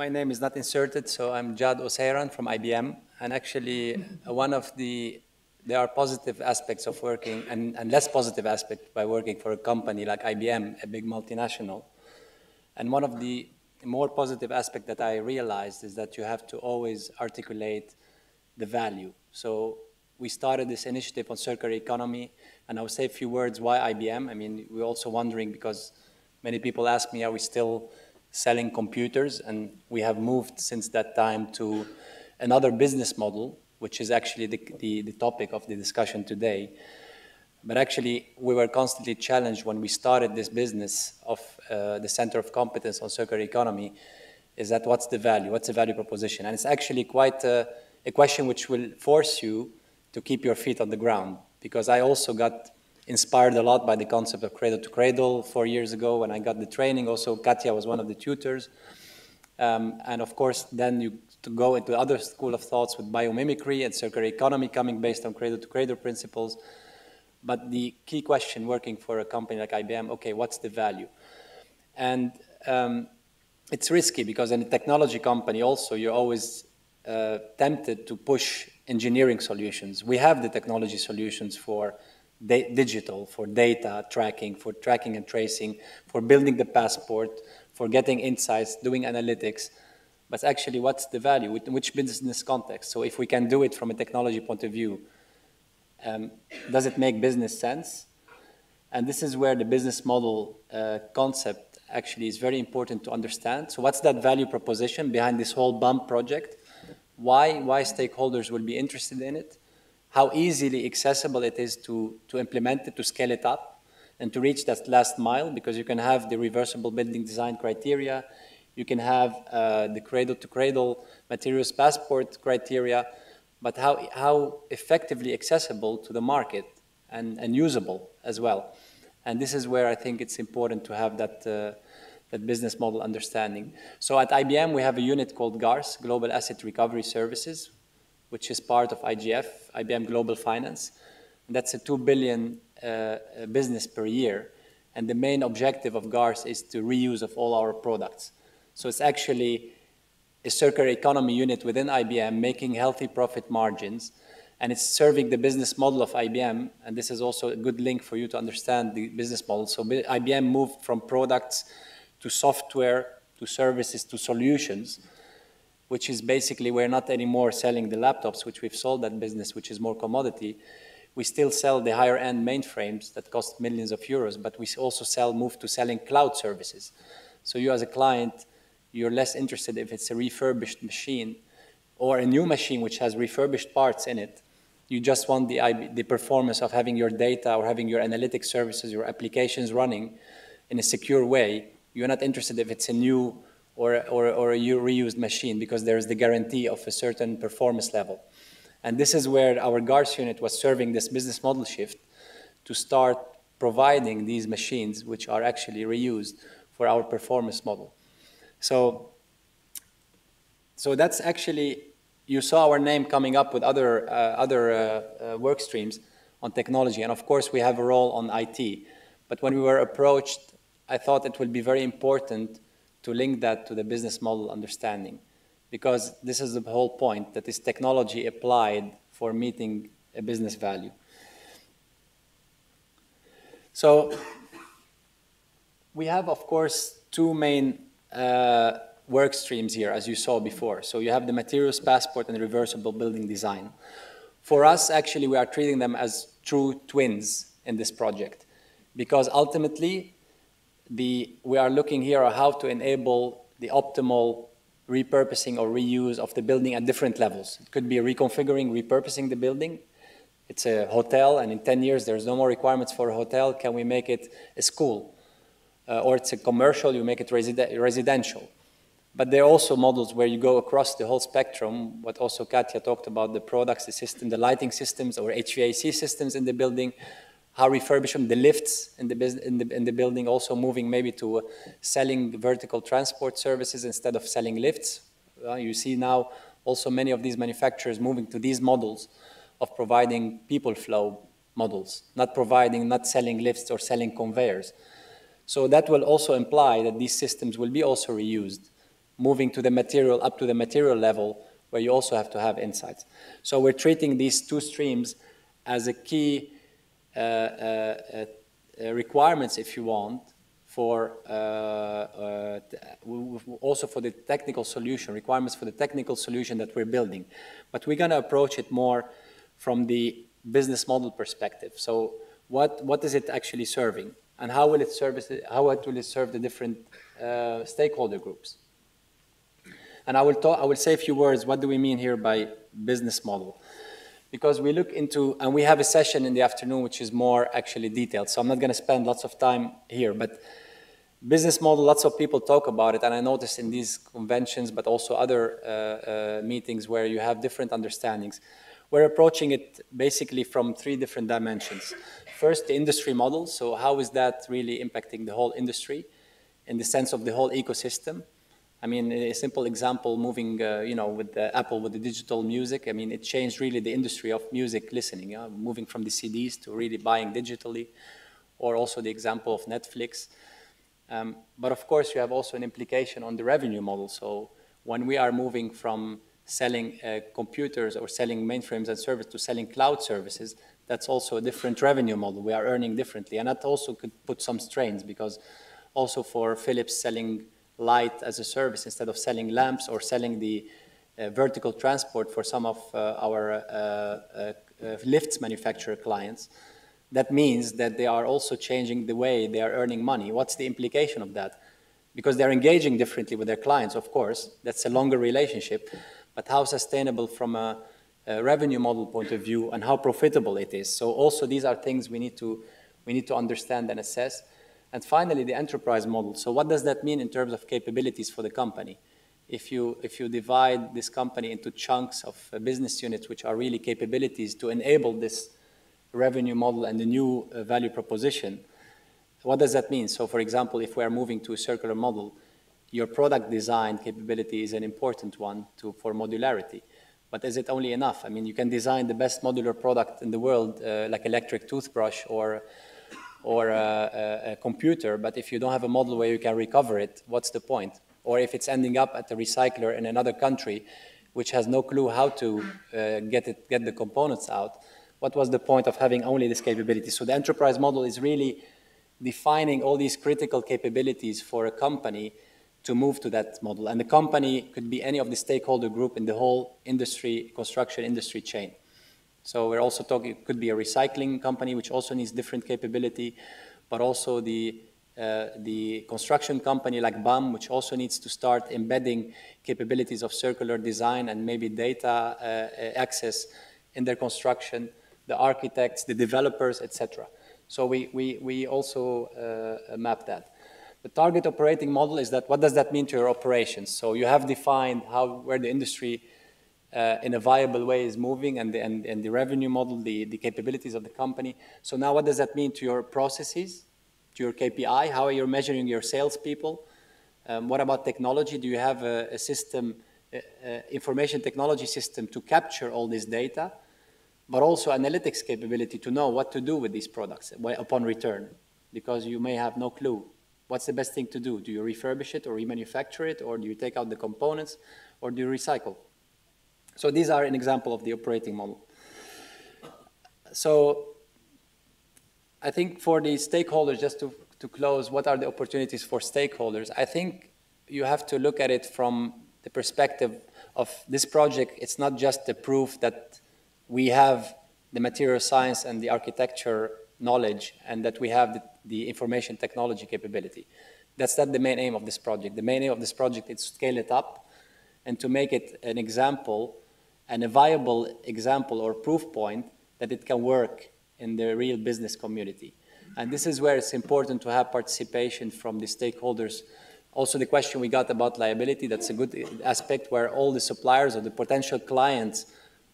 my name is not inserted, so I'm Jad Oseiran from IBM. And actually, one of the, there are positive aspects of working and less positive aspects by working for a company like IBM, a big multinational. And one of the more positive aspects that I realized is that you have to always articulate the value. So we started this initiative on circular economy, and I'll say a few words why IBM. I mean, we're also wondering because many people ask me, are we still selling computers? And we have moved since that time to another business model, which is actually the topic of the discussion today. But actually, we were constantly challenged when we started this business of the Center of Competence on Circular Economy, is that what's the value? What's the value proposition? And it's actually quite a question which will force you to keep your feet on the ground, because I also got inspired a lot by the concept of cradle to cradle 4 years ago when I got the training. Also, Katia was one of the tutors. And of course, then you to go into other school of thoughts with biomimicry and circular economy coming based on cradle to cradle principles. But the key question working for a company like IBM, okay, what's the value? And it's risky because in a technology company also, you're always tempted to push engineering solutions. We have the technology solutions for digital, for data tracking, for tracking and tracing, for building the passport, for getting insights, doing analytics. But actually, what's the value? In which business context? So if we can do it from a technology point of view, does it make business sense? And this is where the business model concept actually is very important to understand. So what's that value proposition behind this whole BUMP project? Why stakeholders will be interested in it? How easily accessible it is to implement it, to scale it up, and to reach that last mile, because you can have the reversible building design criteria, you can have the cradle-to-cradle materials passport criteria, but how effectively accessible to the market and usable as well. And this is where I think it's important to have that, that business model understanding. So at IBM, we have a unit called GARS, Global Asset Recovery Services, which is part of IGF, IBM Global Finance. And that's a $2 billion business per year. And the main objective of GARS is to reuse of all our products. So it's actually a circular economy unit within IBM making healthy profit margins, and it's serving the business model of IBM. And this is also a good link for you to understand the business model. So IBM moved from products to software to services to solutions, which is basically we're not anymore selling the laptops, which we've sold that business, which is more commodity. We still sell the higher end mainframes that cost millions of euros, but we also move to selling cloud services. So you as a client, you're less interested if it's a refurbished machine or a new machine which has refurbished parts in it. You just want the performance of having your data or having your analytic services, your applications running in a secure way. You're not interested if it's a new or a reused machine, because there is the guarantee of a certain performance level. And this is where our GARS unit was serving this business model shift to start providing these machines which are actually reused for our performance model. So that's actually, you saw our name coming up with other, work streams on technology. And of course, we have a role on IT. But when we were approached, I thought it would be very important to link that to the business model understanding, because this is the whole point, that is technology applied for meeting a business value. So we have, of course, two main work streams here, as you saw before. So you have the materials passport and reversible building design. For us, actually, we are treating them as true twins in this project, because ultimately, we are looking here at how to enable the optimal repurposing or reuse of the building at different levels. It could be reconfiguring, repurposing the building. It's a hotel, and in 10 years, there's no more requirements for a hotel. Can we make it a school? Or it's a commercial, you make it residential. But there are also models where you go across the whole spectrum, what also Katia talked about, the products, the system, the lighting systems, or HVAC systems in the building, how refurbishment, the lifts in the building, also moving maybe to selling vertical transport services instead of selling lifts. You see now also many of these manufacturers moving to these models of providing people flow models, not selling lifts or selling conveyors. So that will also imply that these systems will be also reused moving to the material, up to the material level, where you also have to have insights. So we're treating these two streams as a key requirements, if you want, for also for the technical solution, requirements for the technical solution that we're building. But we're going to approach it more from the business model perspective. So what is it actually serving? And how will it service, how it will serve the different stakeholder groups? And I will say a few words, what do we mean here by business model? Because we look into, and we have a session in the afternoon which is more actually detailed, so I'm not going to spend lots of time here, but business model, lots of people talk about it, and I noticed in these conventions, but also other meetings where you have different understandings. We're approaching it basically from three different dimensions. First, the industry model, so how is that really impacting the whole industry in the sense of the whole ecosystem? I mean, a simple example, moving, you know, with Apple, with the digital music, I mean, it changed really the industry of music listening, moving from the CDs to really buying digitally, or also the example of Netflix. But of course, you have also an implication on the revenue model. So when we are moving from selling computers or selling mainframes and service to selling cloud services, that's also a different revenue model. We are earning differently. And that also could put some strains, because also for Philips selling light as a service instead of selling lamps, or selling the vertical transport for some of our lifts manufacturer clients, that means that they are also changing the way they are earning money. What's the implication of that? Because they're engaging differently with their clients, of course. That's a longer relationship. But how sustainable from a revenue model point of view, and how profitable it is. So also these are things we need to understand and assess. And finally, the enterprise model. So what does that mean in terms of capabilities for the company? If you divide this company into chunks of business units, which are really capabilities to enable this revenue model and the new value proposition, what does that mean? So for example, if we are moving to a circular model, your product design capability is an important one for modularity. But is it only enough? I mean, you can design the best modular product in the world, like electric toothbrush or a computer, but if you don't have a model where you can recover it, what's the point? Or if it's ending up at the recycler in another country, which has no clue how to get the components out, what was the point of having only this capability? So the enterprise model is really defining all these critical capabilities for a company to move to that model. And the company could be any of the stakeholder group in the whole industry, construction industry chain. So we're also talking, it could be a recycling company, which also needs different capability, but also the construction company like BAM, which also needs to start embedding capabilities of circular design and maybe data access in their construction, the architects, the developers, etc. So we also map that. The target operating model is that, what does that mean to your operations? So you have defined where the industry in a viable way is moving, and the revenue model, the capabilities of the company. So now what does that mean to your processes, to your KPI? How are you measuring your salespeople? What about technology? Do you have a system, information technology system to capture all this data, but also analytics capability to know what to do with these products upon return? Because you may have no clue. What's the best thing to do? Do you refurbish it or remanufacture it, or do you take out the components, or do you recycle? So these are an example of the operating model. So I think for the stakeholders, just to close, what are the opportunities for stakeholders? I think you have to look at it from the perspective of this project. It's not just the proof that we have the material science and the architecture knowledge, and that we have the information technology capability. That's not the main aim of this project. The main aim of this project is to scale it up, and to make it an example, and a viable example or proof point that it can work in the real business community. And this is where it's important to have participation from the stakeholders. Also the question we got about liability, that's a good aspect, where all the suppliers or the potential clients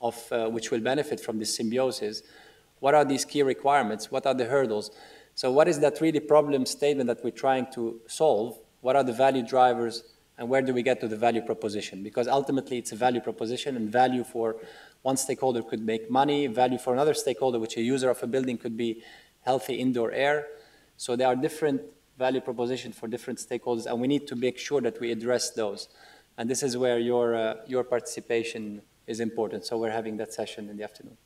of which will benefit from this symbiosis, what are these key requirements? What are the hurdles? So what is that really problem statement that we're trying to solve? What are the value drivers? And where do we get to the value proposition? Because ultimately it's a value proposition, and value for one stakeholder could make money, value for another stakeholder, which a user of a building could be healthy indoor air. So there are different value proposition for different stakeholders, and we need to make sure that we address those. And this is where your participation is important. So we're having that session in the afternoon.